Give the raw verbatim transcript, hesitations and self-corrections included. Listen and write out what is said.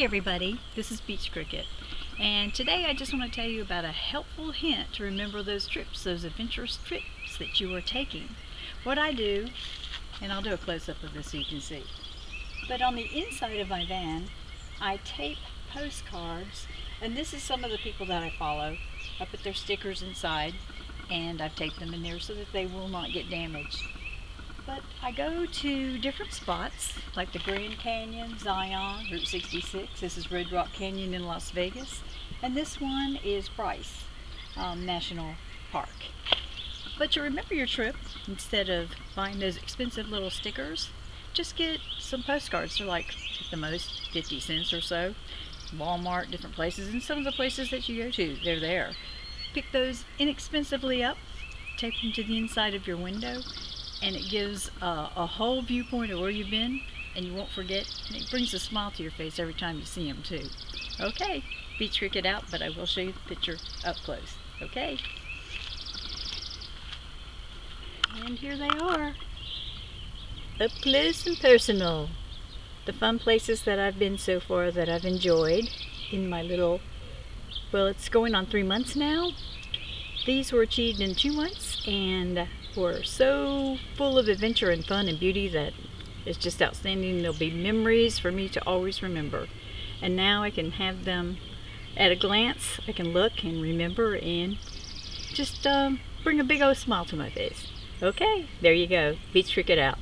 Hi everybody, this is Beach Cricket, and today I just want to tell you about a helpful hint to remember those trips, those adventurous trips that you are taking. What I do, and I'll do a close-up of this so you can see, but on the inside of my van I tape postcards, and this is some of the people that I follow. I put their stickers inside and I've taped them in there so that they will not get damaged. But I go to different spots like the Grand Canyon, Zion, Route sixty-six. This is Red Rock Canyon in Las Vegas, and this one is Bryce um, National Park. But to remember your trip, instead of buying those expensive little stickers, just get some postcards. They're like at the most fifty cents or so. Walmart, different places, and some of the places that you go to, they're there. Pick those inexpensively up, tape them to the inside of your window, and it gives uh, a whole viewpoint of where you've been, and you won't forget, and it brings a smile to your face every time you see them too. Okay, Beach Cricket out, but I will show you the picture up close. Okay. And here they are, up close and personal. The fun places that I've been so far that I've enjoyed in my little, well, it's going on three months now. These were achieved in two months and were so full of adventure and fun and beauty that it's just outstanding. There'll be memories for me to always remember. And now I can have them at a glance. I can look and remember and just um, bring a big old smile to my face. Okay, there you go. Beach Cricket out.